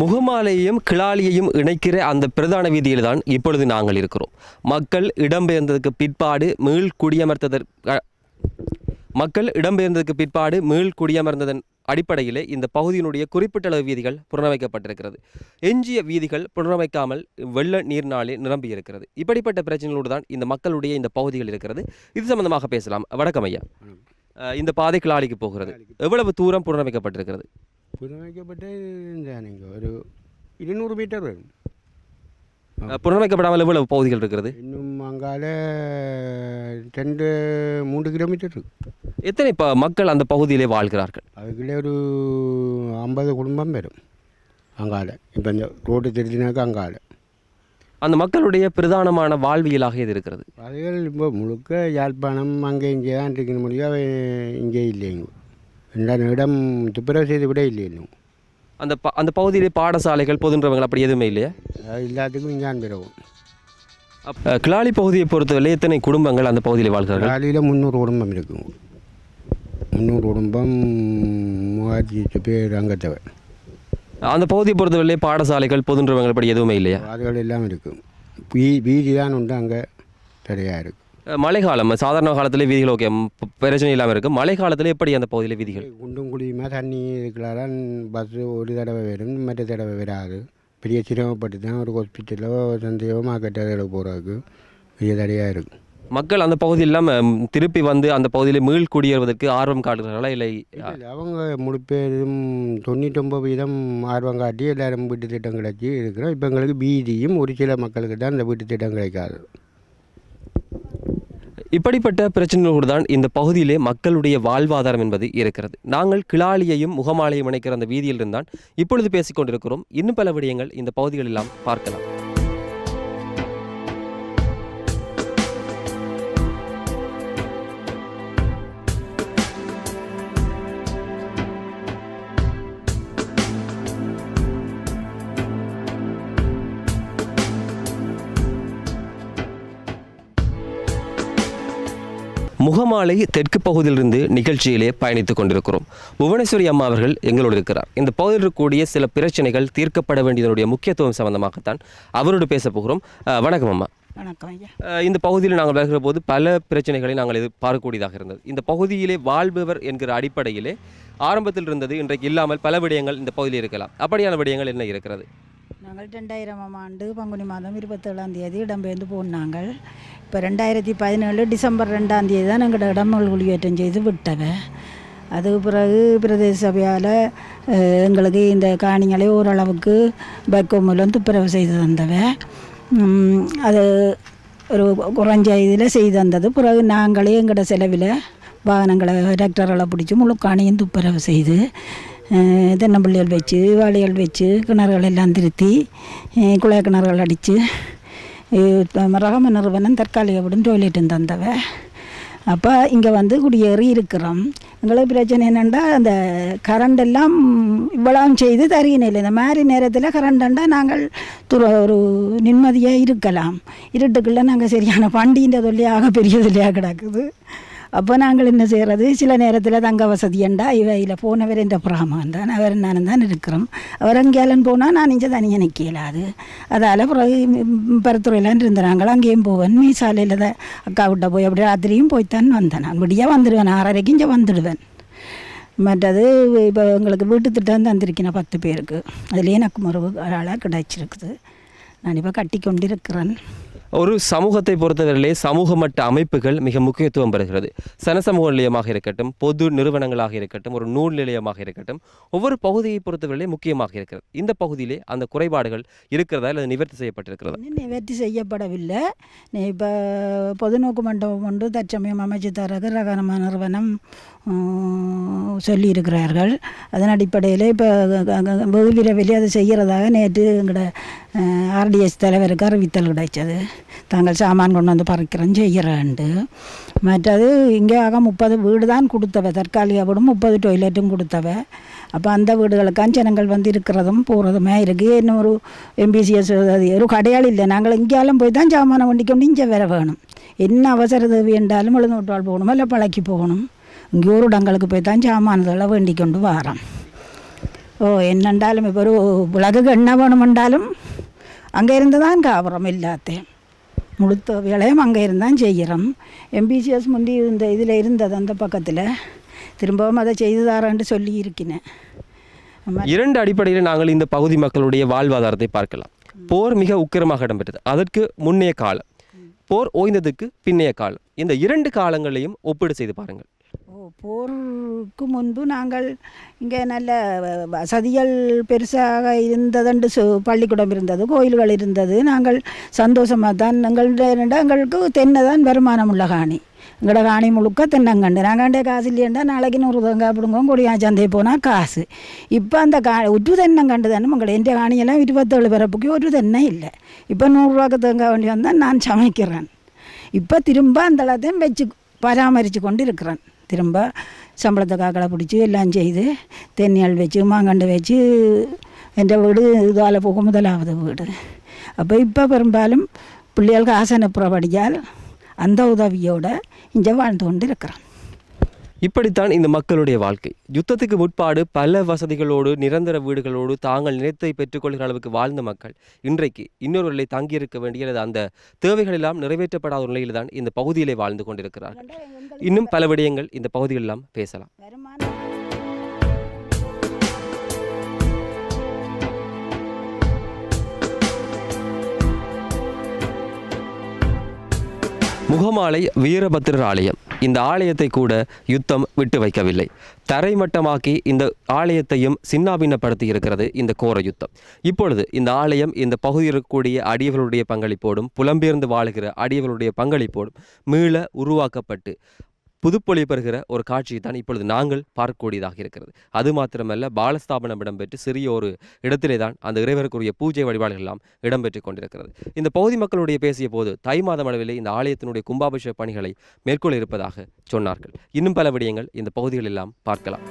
முகமாலையையும் கிளாலியையும் இணைக்கிற அந்த பிரதான வீதியில் தான் இப்பொழுது நாங்கள் இருக்கிறோம். மக்கள் இடம்பெயர்ந்ததுக்கு பிற்பாடு மீள் குடியமர்ந்ததன் அடிப்படையிலே இந்த பகுதியினுடைய குறிப்பிட்டளவு வீதிகள் புனரமைக்கப்பட்டிருக்கிறது. எஞ்சிய வீதிகள் புனரமைக்காமல் வெள்ள நீர்னாலே நிரம்பியிருக்கிறது. இப்படிப்பட்ட பிரச்சனைகளோடு தான் இந்த மக்களுடைய இந்த பகுதிகள் இருக்கிறது. இது சம்பந்தமாக பேசலாம். வணக்கம் ஐயா. இந்த பாதை கிளாலிக்கு போகிறது. எவ்வளவு தூரம் புனரமைக்கப்பட்டிருக்கிறது? புனரமைக்கப்பட்டு ஒரு 200 மீட்டர் வரும். புனரமைக்கப்படாமல் எவ்வளவு பகுதிகள் இருக்கிறது? இன்னும் அங்கால 2-3 கிலோமீட்டர் இருக்கு. எத்தனை மக்கள் அந்த பகுதியிலே வாழ்கிறார்கள்? அதுக்குள்ளே ஒரு 50 குடும்பம் வரும் அங்கால. இப்போ இந்த ரோடு தெரிஞ்சினாக்கா அங்கால அந்த மக்களுடைய பிரதானமான வாழ்வியலாக இது இருக்கிறது. அதுகள் இப்போ முழுக்க யாழ்ப்பாணம் அங்கே இங்கே தான் இருக்க முடியாது. இங்கே இல்லைங்க, ரெண்டாம் இடம் துப்புரவு செய்து விட இல்லைங்க. அந்த பகுதியிலே பாடசாலைகள் பொதுன்றவங்கள் அப்படி எதுவுமே இல்லையா? எல்லாத்துக்கும் இங்கே பிறகு கிளாலி பகுதியை பொறுத்தவரை எத்தனை குடும்பங்கள் அந்த பகுதியில் வாழ்கிறார்கள்? கிளாலியில் 300 குடும்பம் இருக்கும். 300 குடும்பம், 38 பேர் அங்கத்தவை. அந்த பகுதியை பொறுத்தவரை பாடசாலைகள் பொதுன்றவங்கள் அப்படி எதுவுமே இல்லையா? அதுகள் எல்லாம் இருக்கும். வீதி தான் உண்டு அங்கே சரியாக இருக்குது. மழைக்காலம் சாதாரண காலத்தில் வீதிகள் ஓகே பிரச்சனை இல்லாமல் இருக்குது. மழை காலத்தில் எப்படி அந்த பகுதியில் வீதிகள்? குண்டும் குழியுமா தண்ணி இருக்கலாம். பஸ்ஸு ஒரு தடவை வரும், மற்ற தடவை வராது. பெரிய சிரமப்பட்டு தான் ஒரு ஹாஸ்பிட்டலோ சந்தையோ மார்க்கெட்டோ அதில் போகிறதுக்கு பெரிய தடையாக இருக்கும். மக்கள் அந்த பகுதியில் இல்லாமல் திருப்பி வந்து அந்த பகுதியில் மீள் குடியேறுவதற்கு ஆர்வம் காட்டுகிறாங்களா? இல்லை, அவங்க முழு பேரும் 99% ஆர்வம் காட்டி எல்லோரும் வீட்டு திட்டம் கிடைச்சி இருக்கிறோம். இப்போ எங்களுக்கு வீதியும் ஒரு சில மக்களுக்கு தான் அந்த வீட்டு திட்டம் கிடைக்காது. இப்படிப்பட்ட பிரச்சனைகளோடு தான் இந்த பகுதியிலே மக்களுடைய வாழ்வாதாரம் என்பது இருக்கிறது. நாங்கள் கிளாலியையும் முகமாலையும் இணைக்கிற அந்த வீதியில் இருந்தான் இப்பொழுது பேசிக்கொண்டிருக்கிறோம். இன்னும் பல விடயங்கள் இந்த பகுதிகளெல்லாம் பார்க்கலாம். முகமாலை தெற்கு பகுதியிலிருந்து நிகழ்ச்சியிலே பயணித்துக் கொண்டிருக்கிறோம். புவனேஸ்வரி அம்மா அவர்கள் எங்களோடு இருக்கிறார். இந்த பகுதியில் இருக்கக்கூடிய சில பிரச்சனைகள் தீர்க்கப்பட வேண்டியதனுடைய முக்கியத்துவம் சம்பந்தமாகத்தான் அவரோடு பேச போகிறோம். வணக்கம் அம்மா. வணக்கம் ஐயா. இந்த பகுதியில் நாங்கள் வருகிற போது பல பிரச்சனைகளை நாங்கள் எதிர்பார்க்கக்கூடியதாக இருந்தது. இந்த பகுதியிலே வாழ்பவர் என்கிற அடிப்படையிலே ஆரம்பத்தில் இருந்தது இன்றைக்கு இல்லாமல் பல விடயங்கள் இந்த பகுதியில் இருக்கலாம். அப்படியான விடயங்கள் என்ன இருக்கிறது? நாங்கள் 2000ஆம் ஆண்டு பங்குனி மாதம் 27ஆம் தேதி இடம்பெயர்ந்து போனாங்க. இப்போ 2017 டிசம்பர் 2ஆம் தேதி தான் எங்களோட இடங்கள் குளியேற்றம் செய்து விட்டவை. அதுக்கு பிறகு பிரதேச சபையால் எங்களுக்கு இந்த காணிகளை ஓரளவுக்கு பைக்கோ மூலம் துப்புரவு செய்து தந்தவை. அது ஒரு குறைஞ்ச இதில் செய்து தந்தது. பிறகு நாங்களே எங்களோட செலவில் வாகனங்களை டிராக்டர்களை பிடிச்சி முழு காணியும் துப்புரவு செய்து தென்னம்பிள்ளைகள் வச்சு வாளிகள் வச்சு கிணறுகள் எல்லாம் திருத்தி குழாய் கிணறுகள் அடித்து ரகம நிறுவனம் தற்காலிக விடும் டொய்லெட்டும் தந்தவை. அப்போ இங்கே வந்து குடியேறி இருக்கிறோம். எங்களுக்கு பிரச்சனை என்னென்னா அந்த கரண்டெல்லாம் இவ்வளவும் செய்து தருகினில்லை. இந்த மாதிரி நேரத்தில் கரண்டண்டா நாங்கள் ஒரு நிம்மதியாக இருக்கலாம். இருட்டுக்குள்ளே நாங்கள் சரியான பண்டிகின்ற தொல்லையாக பெரிய தொல்லையாக கிடக்குது. அப்போ நாங்கள் என்ன செய்கிறது? சில நேரத்தில் தங்க வசதி ஏண்டா இவையில் போனவர் என்ற பிராமன் தான் அவர் நானும் தான் இருக்கிறோம். அவர் அங்கேயாலும் போனால் நான் இங்கே தனியாக நிற்கலாது. அதால் பிறகு பரத்துறையிலான் இருந்தாங்க. அங்கேயும் போவேன். மீசாலையில் தான் அக்கா விட்ட போய் அப்படி ராத்திரியும் போய்த்தான் வந்தேன். அப்படியே வந்துடுவேன். 6:30க்கு இங்கே வந்துடுவேன். மற்றது இப்போ எங்களுக்கு வீட்டு திட்டம் தந்திருக்கேன் 10 பேருக்கு. அதுலேயே எனக்கு ஒரு ஆளாக கிடைச்சிருக்குது. நான் இப்போ கட்டி கொண்டிருக்கிறேன். ஒரு சமூகத்தை பொறுத்தவரையிலே சமூக மட்ட அமைப்புகள் மிக முக்கியத்துவம் பெறுகிறது. சனசமூக நிலையமாக இருக்கட்டும், பொது நிறுவனங்களாக இருக்கட்டும், ஒரு நூல் நிலையமாக இருக்கட்டும், ஒவ்வொரு பகுதியை பொறுத்தவரையிலே முக்கியமாக இருக்கிறது. இந்த பகுதியிலே அந்த குறைபாடுகள் இருக்கிறதா இல்லை நிவர்த்தி செய்யப்பட்டிருக்கிறதா? நிவர்த்தி செய்யப்படவில்லை. இப்போ பொது நோக்கு மண்டபம் ஒன்று தற்சமயம் அமைச்சு தரகு ரகமான நிறுவனம் சொல்லியிருக்கிறார்கள். அதன் அடிப்படையில் இப்போ வெகு விரைவில் அதை செய்கிறதாக நேற்று எங்களோட RDS தலைவருக்கு அறிவித்தல் கிடைச்சது. தாங்கள் சாமான் கொண்டு வந்து பறக்கிறோம் செய்கிறேன்ட்டு. மற்றது இங்கே ஆக 30 வீடு தான் கொடுத்தவை. தற்காலிக வீடும் 30 டொய்லெட்டும் கொடுத்தவை. அப்போ அந்த வீடுகளுக்கான ஜனங்கள் வந்து இருக்கிறதும் போகிறதுமே இருக்குது. இன்னும் ஒரு MBCS ஒரு கடையால் இல்லை. நாங்கள் இங்கேயாலும் போய் தான் சாமானை வண்டிக்கொண்டு இங்கே வர வேணும். என்ன அவசர தேவை என்றாலும் எழுந்தோட்டால் போகணுமா இல்லை பழக்கி போகணும். இங்கே ஒரு இடங்களுக்கு போய் தான் சாமான்களை வேண்டிக் கொண்டு வரோம். ஓ என்னென்றாலும் இப்போ ஒரு விளகுக்கு என்ன வேணுமென்றாலும் அங்கே இருந்து தான் காபுரம் இல்லாத முழுத்த வேலையும் அங்கே இருந்தான் செய்கிறோம். எம்பிசிஎஸ் முந்தி இந்த இதில் இருந்தது அந்த பக்கத்தில் திரும்பவும் அதை செய்து தாரான்னு சொல்லி இருக்கினேன். இரண்டு அடிப்படையில் நாங்கள் இந்த பகுதி மக்களுடைய வாழ்வாதாரத்தை பார்க்கலாம். போர் மிக உக்கிரமாக இடம்பெற்றது, அதற்கு முன்னைய காலம், போர் ஓய்ந்ததுக்கு பின்னைய காலம், இந்த இரண்டு காலங்களையும் ஒப்பீடு செய்து பாருங்கள். போருக்கு முன்பு நாங்கள் இங்கே நல்ல வசதிகள் பெருசாக இருந்ததுண்டு, பள்ளிக்கூடம் இருந்தது, கோயில்கள் இருந்தது, நாங்கள் சந்தோஷமாக தான் எங்களுக்கு தென்னை தான் வருமானம் உள்ள காணி, எங்களோட காணி முழுக்க தென்னங்கண்டு. நாங்கண்டே காசு இல்லையண்டா நாளைக்கு 100 தேங்காய் பிடுங்க கொடியா சந்தை போனால் காசு. இப்போ அந்த ஒரு தென்னங்கண்டு தானே உங்களை என் காணியெல்லாம் 27 பிறப்புக்கு ஒரு தென்னை இல்லை. இப்போ 100 ரூபாய்க்கு தேங்காய் வேண்டி வந்தால் நான் சமைக்கிறேன். இப்போ திரும்ப அந்த எல்லாத்தையும் வச்சு பராமரித்து கொண்டு இருக்கிறேன். திரும்ப சம்பளத்தை காக்களை பிடிச்சி எல்லாம் செய்து தென்னியால் வச்சு மாங்கண்டு வச்சு என்ற வீடு இதால் போக முதலாவது வீடு. அப்போ இப்போ பெரும்பாலும் பிள்ளைகளுக்கு ஆசனப்புறப்படியால் அந்த உதவியோடு இங்கே வாழ்ந்து கொண்டு இருக்கிறோம். இப்படித்தான் இந்த மக்களுடைய வாழ்க்கை. யுத்தத்துக்கு முற்பாடு பல வசதிகளோடு நிரந்தர வீடுகளோடு தாங்கள் நிலத்தை பெற்றுக்கொள்கிற அளவுக்கு வாழ்ந்த மக்கள் இன்றைக்கு இன்னொருவர்களை தங்கியிருக்க வேண்டிய அந்த தேவைகளெல்லாம் நிறைவேற்றப்படாத நிலையில் தான் இந்த பகுதியிலே வாழ்ந்து கொண்டிருக்கிறார்கள். இன்னும் பல விடயங்கள் இந்த பகுதிகளெல்லாம் பேசலாம். முகமாலை வீரபத்திரர் ஆலயம், இந்த ஆலயத்தை கூட யுத்தம் விட்டு வைக்கவில்லை. தரைமட்டமாக்கி இந்த ஆலயத்தையும் சின்னாபின்னப்படுத்தி இருக்கிறது இந்த கோர யுத்தம். இப்பொழுது இந்த ஆலயம் இந்த பகுதியில் இருக்கக்கூடிய அடியவர்களுடைய பங்களிப்போடும் புலம்பெயர்ந்து வாழுகிற அடியவர்களுடைய பங்களிப்போடும் மீள உருவாக்கப்பட்டு புதுப்பொழி பெறுகிற ஒரு காட்சியை தான் இப்பொழுது நாங்கள் பார்க்கக்கூடியதாக இருக்கிறது. அது மாத்திரமல்ல, பாலஸ்தாபனம் இடம்பெற்று சிறிய ஒரு இடத்திலே தான் அந்த இறைவருக்குரிய பூஜை வழிபாடுகள் எல்லாம் இடம்பெற்று கொண்டிருக்கிறது. இந்த பகுதி மக்களுடைய பேசிய போது தை மாதம் அளவிலே இந்த ஆலயத்தினுடைய கும்பாபிஷேக பணிகளை மேற்கொள்ள இருப்பதாக சொன்னார்கள். இன்னும் பல விடயங்கள் இந்த பகுதிகள் எல்லாம் பார்க்கலாம்.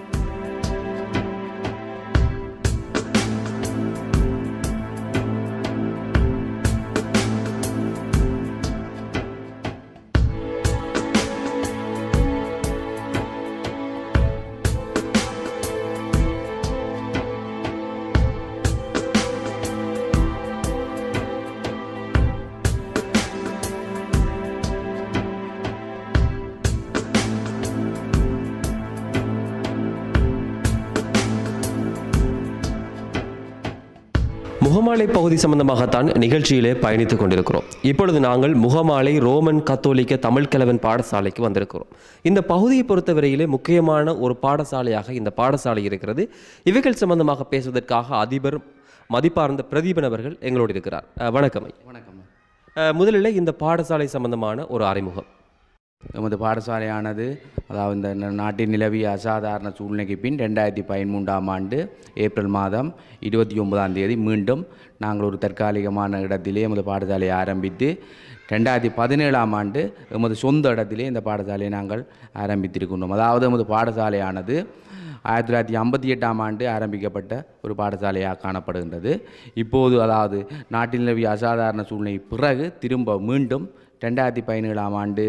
முகமாலை பகுதி சம்பந்தமாகத்தான் நிகழ்ச்சியிலே பயணித்துக் கொண்டிருக்கிறோம். இப்பொழுது நாங்கள் முகமாலை ரோமன் கத்தோலிக்க தமிழ் கிழவன் பாடசாலைக்கு வந்திருக்கிறோம். இந்த பகுதியை பொறுத்தவரையிலே முக்கியமான ஒரு பாடசாலையாக இந்த பாடசாலை இருக்கிறது. இவைகள் சம்பந்தமாக பேசுவதற்காக அதிபர் மதிப்பார்ந்த பிரதீபன் அவர்கள் எங்களோடு இருக்கிறார். வணக்கம். வணக்கம். முதலில் இந்த பாடசாலை சம்பந்தமான ஒரு அறிமுகம். நமது பாடசாலையானது அதாவது இந்த நாட்டின் நிலவிய அசாதாரண சூழ்நிலைக்கு பின் 2013 ஏப்ரல் மாதம் 29 மீண்டும் நாங்கள் ஒரு தற்காலிகமான இடத்திலே எமது பாடசாலையை ஆரம்பித்து 2017 எமது சொந்த இடத்திலே இந்த பாடசாலையை நாங்கள் ஆரம்பித்திருக்கின்றோம். அதாவது எமது பாடசாலையானது 1958 ஆரம்பிக்கப்பட்ட ஒரு பாடசாலையாக காணப்படுகின்றது. இப்போது அதாவது நாட்டின் நிலவிய அசாதாரண சூழ்நிலை பிறகு திரும்ப மீண்டும் 2017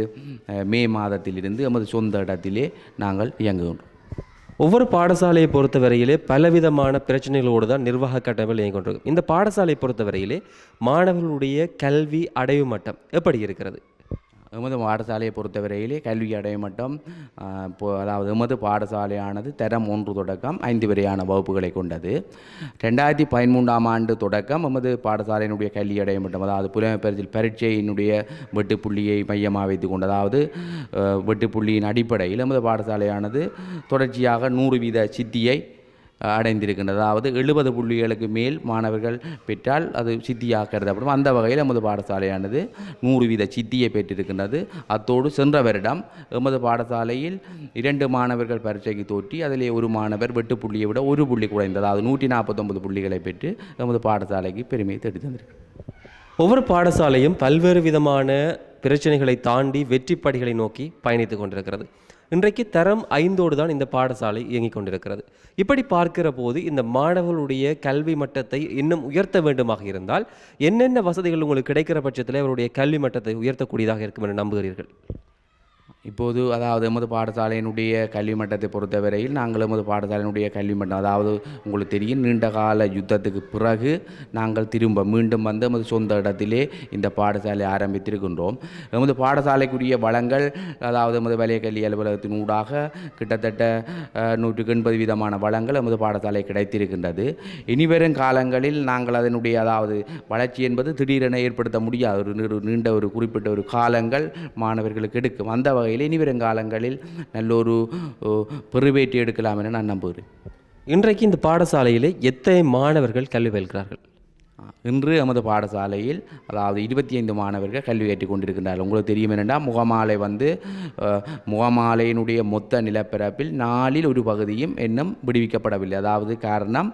மே மாதத்திலிருந்து எமது சொந்த இடத்திலே நாங்கள் இயங்குகின்றோம். ஒவ்வொரு பாடசாலையை பொறுத்தவரையிலே பலவிதமான பிரச்சனைகளோடு தான் நிர்வாக கட்டமைப்பில் இயங்கிக்கொண்டிருக்கும். இந்த பாடசாலையை பொறுத்தவரையிலே மாணவர்களுடைய கல்வி அடைவு மட்டம் எப்படி இருக்கிறது? எமது பாடசாலையை பொறுத்தவரையிலே கல்வி அடைவு மட்டம் அதாவது எமது பாடசாலையானது தரம் 1 தொடக்கம் 5 வரையான வகுப்புகளை கொண்டது. 2013 தொடக்கம் எமது பாடசாலையினுடைய கல்வி அடைவு மட்டம் அதாவது புலமை பரிசில் பரீட்சையினுடைய வெட்டுப்புள்ளியை மையமாக வைத்து கொண்டு அதாவது வெட்டுப்புள்ளியின் அடிப்படையில் எமது பாடசாலையானது தொடர்ச்சியாக 100% சித்தியை அடைந்திருக்கின்றது. அதாவது 70 புள்ளிகளுக்கு மேல் மாணவர்கள் பெற்றால் அது சித்தியாக கருதப்படும். அந்த வகையில் எமது பாடசாலையானது 100% சித்தியை பெற்றிருக்கின்றது. அத்தோடு சென்ற வருடம் எமது பாடசாலையில் 2 மாணவர்கள் பரீட்சைக்கு தோற்றி அதிலே ஒரு மாணவர் 8 புள்ளியை விட 1 புள்ளி குறைந்தது. அதாவது 149 புள்ளிகளை பெற்று எமது பாடசாலைக்கு பெருமையை தேடி தந்திருக்கிறது. ஒவ்வொரு பாடசாலையும் பல்வேறு விதமான பிரச்சனைகளை தாண்டி வெற்றிப்படிகளை நோக்கி பயணித்து கொண்டிருக்கிறது. இன்றைக்கு தரம் 5ஓடு தான் இந்த பாடசாலை இயங்கிக் கொண்டிருக்கிறது. இப்படி பார்க்கிற போது இந்த மாணவர்களுடைய கல்வி மட்டத்தை இன்னும் உயர்த்த வேண்டுமாக இருந்தால் என்னென்ன வசதிகள் உங்களுக்கு கிடைக்கிற பட்சத்தில் அவருடைய கல்வி மட்டத்தை உயர்த்தக்கூடியதாக இருக்கும் என்று நம்புகிறீர்கள்? இப்போது அதாவது எமது பாடசாலையினுடைய கல்வி மட்டத்தை பொறுத்தவரையில் நாங்கள் எமது பாடசாலையினுடைய கல்வி மட்டம் அதாவது உங்களுக்கு தெரியும் நீண்ட கால யுத்தத்துக்கு பிறகு நாங்கள் திரும்ப மீண்டும் வந்து எமது சொந்த இடத்திலே இந்த பாடசாலை ஆரம்பித்திருக்கின்றோம். எமது பாடசாலைக்குரிய வளங்கள் அதாவது எமது வலய கல்வி அலுவலகத்தின் ஊடாக கிட்டத்தட்ட 180 விதமான வளங்கள் எமது பாடசாலை கிடைத்திருக்கின்றது. இனிவரும் காலங்களில் நாங்கள் அதனுடைய அதாவது வளர்ச்சி என்பது திடீரென ஏற்படுத்த முடியாத ஒரு நீண்ட ஒரு குறிப்பிட்ட ஒரு காலங்கள் மாணவர்களுக்கு எடுக்கும். அந்த வகையில் இனிவரும் காலங்களில் நல்ல ஒரு பெருவேற்றி எடுக்கலாம் என நான் நம்புகிறேன். இன்றைக்கு இந்த பாடசாலையிலே எத்தனை மாணவர்கள் கல்வி பயில்கிறார்கள்? இன்று நமது பாடசாலையில் அதாவது 25 மாணவர்கள் கல்வி கற்றுக் கொண்டிருக்கின்றார்கள். உங்களுக்கு தெரியும் என்னென்னா முகமாலை வந்து முகமாலையினுடைய மொத்த நிலப்பரப்பில் 4ல் 1 பகுதியும் இன்னும் விடுவிக்கப்படவில்லை. அதாவது காரணம்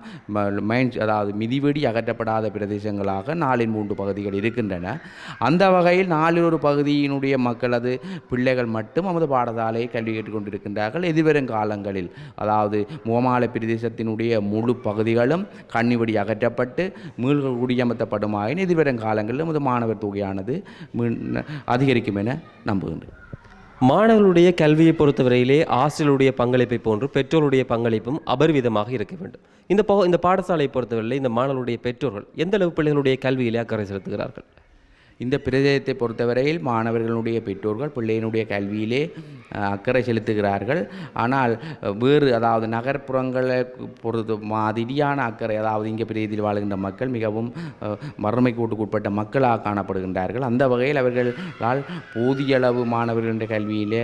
மைன்ஸ் அதாவது மிதிவெடி அகற்றப்படாத பிரதேசங்களாக 4ல் 3 பகுதிகள் இருக்கின்றன. அந்த வகையில் 4ல் 1 பகுதியினுடைய மக்களது பிள்ளைகள் மட்டும் நமது பாடசாலையை கல்வி கற்றுக் கொண்டிருக்கின்றார்கள். எதிர்வரும் காலங்களில் அதாவது முகமாலை பிரதேசத்தினுடைய முழு பகுதிகளும் கண்ணிவெடி அகற்றப்பட்டு மீள்கள் குடியமர்த்தப்படுமாயின் எதிர்வரும் காலங்களில் நமது மாணவர் தொகையானது அதிகரிக்கும் என நம்புகின்றேன். மாணவர்களுடைய கல்வியை பொறுத்தவரையிலே ஆசிரியருடைய பங்களிப்பை போன்று பெற்றோருடைய பங்களிப்பும் அபரிவிதமாக இருக்க வேண்டும். இந்த பாடசாலையை பொறுத்தவரையிலே இந்த மாணவர்களுடைய பெற்றோர்கள் எந்த அளவு பிள்ளைகளுடைய கல்வியிலே அக்கறை செலுத்துகிறார்கள்? இந்த பிரதேசத்தை பொறுத்தவரையில் மாணவர்களுடைய பெற்றோர்கள் பிள்ளையினுடைய கல்வியிலே அக்கறை செலுத்துகிறார்கள். ஆனால் வேறு அதாவது நகர்ப்புறங்களை பொறுத்த மாதிரியான அக்கறை அதாவது இங்கே பிரதேசத்தில் வாழ்கின்ற மக்கள் மிகவும் வறுமை கோட்டுக்கு உட்பட்ட மக்களாக காணப்படுகின்றார்கள். அந்த வகையில் அவர்களால் போதிய அளவு மாணவர்களுடைய கல்வியிலே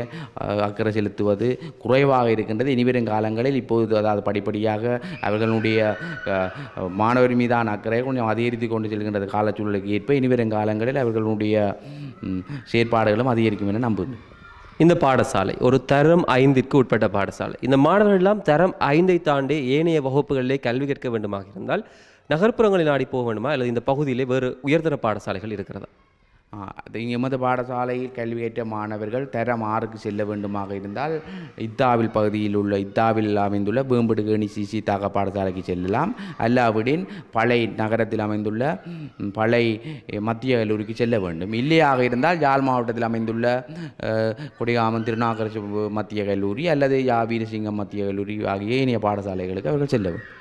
அக்கறை செலுத்துவது குறைவாக இருக்கின்றது. இனிவரும் காலங்களில் இப்போது அதாவது படிப்படியாக அவர்களுடைய மாணவர் மீதான அக்கறை கொஞ்சம் அதிகரித்து கொண்டு செல்கின்றது. காலச்சூழலுக்கு ஏற்ப இனிவரும் காலங்களில் அவர்களுடைய செயற்பாடுகளும் அதிகரிக்கும் என நம்புகிறேன். இந்த பாடசாலை ஒரு தரம் 5ற்கு உட்பட்ட பாடசாலை. இந்த மாணவர்கள் எல்லாம் தரம் 5ஐ தாண்டி ஏனைய வகுப்புகளிலே கல்வி கற்க வேண்டுமாக இருந்தால் நகர்ப்புறங்களில் நாடி போக வேண்டுமா அல்லது இந்த பகுதியிலே வேறு உயர்தர பாடசாலைகள் இருக்கிறதா? எமது பாடசாலையில் கல்வி கற்ற மாணவர்கள் தரம் 6க்கு செல்ல வேண்டுமாக இருந்தால் இத்தாவில் பகுதியில் உள்ள இத்தாவில் அமைந்துள்ள வேம்படுகேணி சிசி தாக பாடசாலைக்கு செல்லலாம். அல்லாவிடின் பழை நகரத்தில் அமைந்துள்ள பழை மத்திய கல்லூரிக்கு செல்ல வேண்டும். இல்லையாக இருந்தால் யாழ் மாவட்டத்தில் அமைந்துள்ள கொடிகாமன் திருநாகர் மத்திய கல்லூரி அல்லது யா வீரசிங்கம் மத்திய கல்லூரி ஆகிய ஏனைய பாடசாலைகளுக்கு அவர்கள் செல்ல வேண்டும்.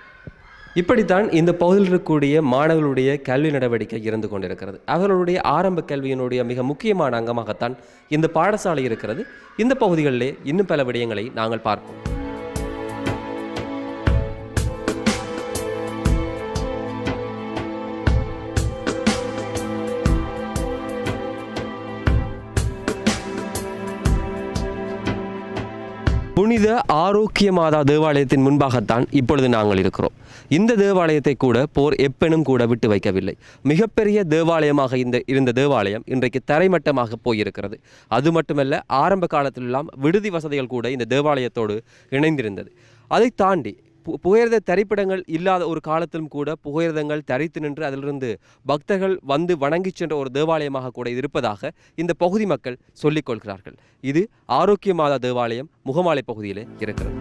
இப்படித்தான் இந்த பகுதியில் இருக்கக்கூடிய மாணவர்களுடைய கல்வி நடவடிக்கை இருந்து கொண்டிருக்கிறது. அவர்களுடைய ஆரம்ப கல்வியினுடைய மிக முக்கியமான அங்கமாகத்தான் இந்த பாடசாலை இருக்கிறது. இந்த பகுதிகளிலே இன்னும் பல விடயங்களை நாங்கள் பார்ப்போம். புனித ஆரோக்கிய மாதா தேவாலயத்தின் முன்பாகத்தான் இப்பொழுது நாங்கள் இருக்கிறோம். இந்த தேவாலயத்தை கூட போர் எப்பெனும் கூட விட்டு வைக்கவில்லை. மிகப்பெரிய தேவாலயமாக இருந்த தேவாலயம் இன்றைக்கு தரைமட்டமாக போயிருக்கிறது. அது மட்டுமல்ல, ஆரம்ப காலத்திலெல்லாம் விடுதி வசதிகள் கூட இந்த தேவாலயத்தோடு இணைந்திருந்தது. அதை தாண்டி புகையிரத தரிப்பிடங்கள் இல்லாத ஒரு காலத்திலும் கூட புகையிரதங்கள் தரித்து நின்று அதிலிருந்து பக்தர்கள் வந்து வணங்கி சென்ற ஒரு தேவாலயமாக கூட இருப்பதாக இந்த பகுதி மக்கள் சொல்லிக்கொள்கிறார்கள். இது ஆரோக்கிய மாதா தேவாலயம் முகமாலை பகுதியிலே இருக்கிறது.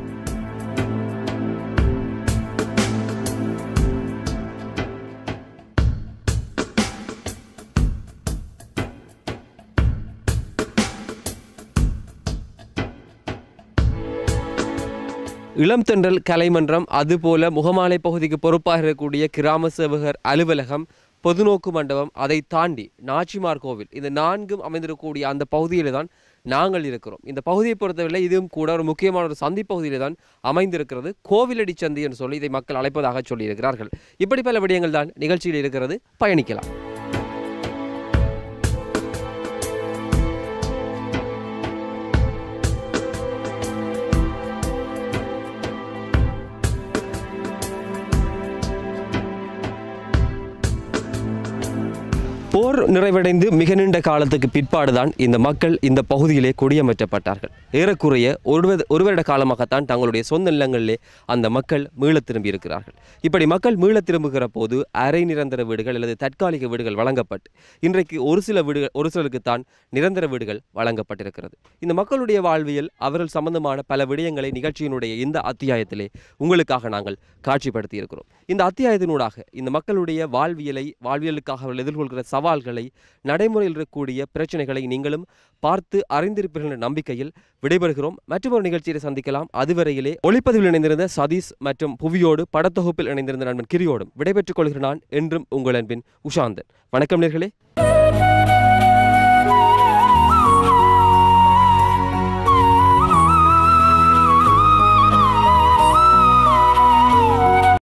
இளம்தென்றல் கலைமன்றம், அதுபோல முகமாலை பகுதிக்கு பொறுப்பாக இருக்கக்கூடிய கிராம சேவகர் அலுவலகம், பொதுநோக்கு மண்டபம், அதை தாண்டி நாச்சிமார் கோவில், இந்த 4ம் அமைந்திருக்கக்கூடிய அந்த பகுதியிலே தான் நாங்கள் இருக்கிறோம். இந்த பகுதியை பொறுத்தவரை இதுவும் கூட ஒரு முக்கியமான ஒரு சந்தி பகுதியிலே தான் அமைந்திருக்கிறது. கோவிலடி சந்தி என்று சொல்லி இதை மக்கள் அழைப்பதாக சொல்லியிருக்கிறார்கள். இப்படி பல விடயங்கள் தான் நிகழ்ச்சியில் இருக்கிறது. பயணிக்கலாம். போர் நிறைவடைந்து மிக நீண்ட காலத்துக்கு பிற்பாடுதான் இந்த மக்கள் இந்த பகுதியிலே குடியமற்றப்பட்டார்கள். ஏறக்குறைய ஒரு வருட காலமாகத்தான் தங்களுடைய சொந்த நிலங்களிலே அந்த மக்கள் மீள திரும்பி இருக்கிறார்கள். இப்படி மக்கள் மீள திரும்புகிற போது அரை நிரந்தர வீடுகள் அல்லது தற்காலிக வீடுகள் வழங்கப்பட்டு இன்றைக்கு ஒரு சிலருக்குத்தான் நிரந்தர வீடுகள் வழங்கப்பட்டிருக்கிறது. இந்த மக்களுடைய வாழ்வியல், அவர்கள் சம்பந்தமான பல விடயங்களை நிகழ்ச்சியினுடைய இந்த அத்தியாயத்திலே உங்களுக்காக நாங்கள் காட்சிப்படுத்தி இருக்கிறோம். இந்த அத்தியாயத்தினூடாக இந்த மக்களுடைய வாழ்வியலுக்காக அவர்கள் எதிர்கொள்கிற சவால்களை, நடைமுறையில் இருக்கக்கூடிய பிரச்சனைகளை நீங்களும் பார்த்து அறிந்திருப்பீர்கள் என்ற நம்பிக்கையில் விடைபெறுகிறோம். மற்றொரு நிகழ்ச்சியை சந்திக்கலாம். அதுவரையிலே ஒளிப்பதிவில் இணைந்திருந்த சதீஷ் மற்றும் புவியோடு படத்தொகுப்பில் இணைந்திருந்த நண்பன் கிரியோடும் விடைபெற்றுக் கொள்கிறேன். என்றும் உங்கள் அன்பின் உஷாந்தன். வணக்கம் நேர்களே.